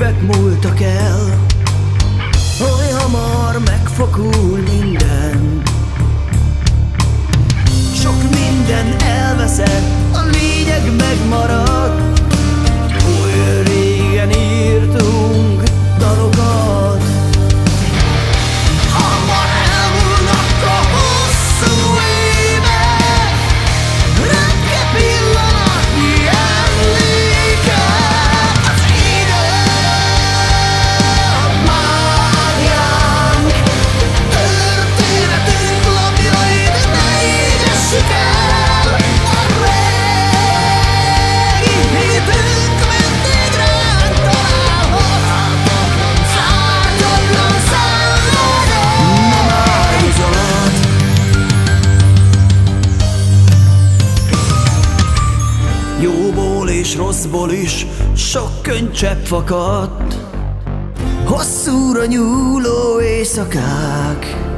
évek múltak el, oly hamar megfokul minden. Sok minden elveszett, a lényeg megmaradt. Oly régen írtunk dalokat. Hamar elmúlnak a hosszú évek, röpke pillanatnyi emléke. Az idő a mágiánk, történetünk lapjait ne égessük el. A régi hitünk mindig ránk található, szárnyaljon szállodon. Nem áll izolat, jóból és rosszból is sok könycsepp fakadt. Hosszúra nyúló éjszakák,